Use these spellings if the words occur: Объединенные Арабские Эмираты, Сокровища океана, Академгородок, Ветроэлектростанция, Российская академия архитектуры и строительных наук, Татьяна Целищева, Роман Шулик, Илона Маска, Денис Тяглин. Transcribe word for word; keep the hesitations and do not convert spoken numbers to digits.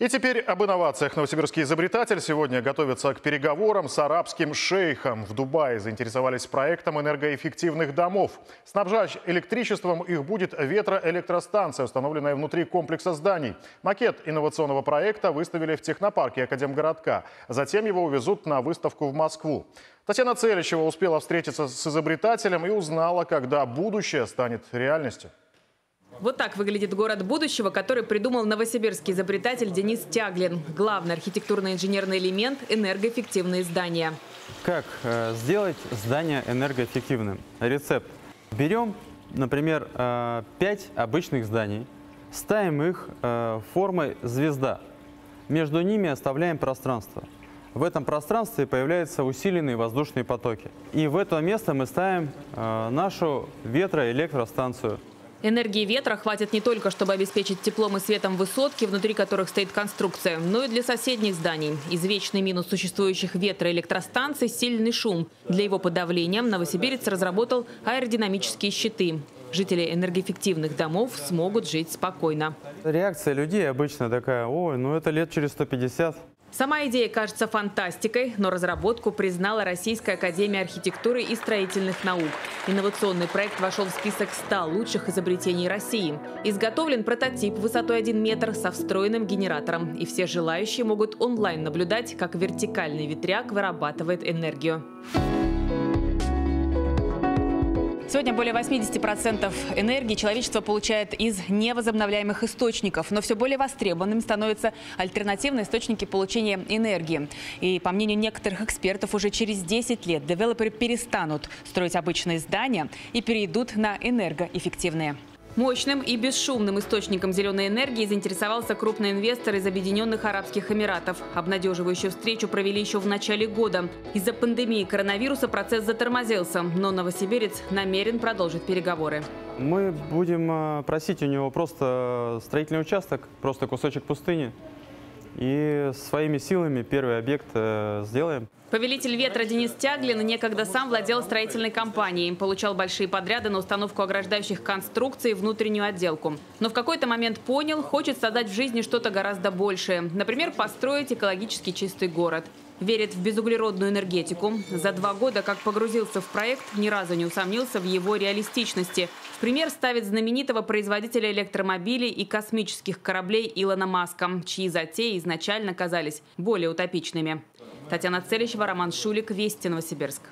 И теперь об инновациях. Новосибирский изобретатель сегодня готовится к переговорам с арабским шейхом. В Дубае заинтересовались проектом энергоэффективных домов. Снабжать электричеством их будет ветроэлектростанция, установленная внутри комплекса зданий. Макет инновационного проекта выставили в технопарке Академгородка. Затем его увезут на выставку в Москву. Татьяна Целищева успела встретиться с изобретателем и узнала, когда будущее станет реальностью. Вот так выглядит город будущего, который придумал новосибирский изобретатель Денис Тяглин. Главный архитектурно-инженерный элемент – энергоэффективные здания. Как сделать здание энергоэффективным? Рецепт. Берем, например, пять обычных зданий, ставим их формой звезда. Между ними оставляем пространство. В этом пространстве появляются усиленные воздушные потоки. И в это место мы ставим нашу ветроэлектростанцию. Энергии ветра хватит не только, чтобы обеспечить теплом и светом высотки, внутри которых стоит конструкция, но и для соседних зданий. Извечный минус существующих ветроэлектростанций – сильный шум. Для его подавления новосибирец разработал аэродинамические щиты. Жители энергоэффективных домов смогут жить спокойно. Реакция людей обычно такая: ой, ну это лет через сто пятьдесят. Сама идея кажется фантастикой, но разработку признала Российская академия архитектуры и строительных наук. Инновационный проект вошел в список ста лучших изобретений России. Изготовлен прототип высотой один метр со встроенным генератором. И все желающие могут онлайн наблюдать, как вертикальный ветряк вырабатывает энергию. Сегодня более восьмидесяти процентов энергии человечество получает из невозобновляемых источников. Но все более востребованными становятся альтернативные источники получения энергии. И, по мнению некоторых экспертов, уже через десять лет девелоперы перестанут строить обычные здания и перейдут на энергоэффективные. Мощным и бесшумным источником зеленой энергии заинтересовался крупный инвестор из Объединенных Арабских Эмиратов. Обнадеживающую встречу провели еще в начале года. Из-за пандемии коронавируса процесс затормозился, но новосибирец намерен продолжить переговоры. Мы будем просить у него просто строительный участок, просто кусочек пустыни. И своими силами первый объект сделаем. Повелитель ветра Денис Тяглин некогда сам владел строительной компанией. Получал большие подряды на установку ограждающих конструкций и внутреннюю отделку. Но в какой-то момент понял, хочет создать в жизни что-то гораздо большее. Например, построить экологически чистый город. Верит в безуглеродную энергетику. За два года, как погрузился в проект, ни разу не усомнился в его реалистичности. В пример ставит знаменитого производителя электромобилей и космических кораблей Илона Маска, чьи затеи изначально казались более утопичными. Татьяна Целищева, Роман Шулик, Вести, Новосибирск.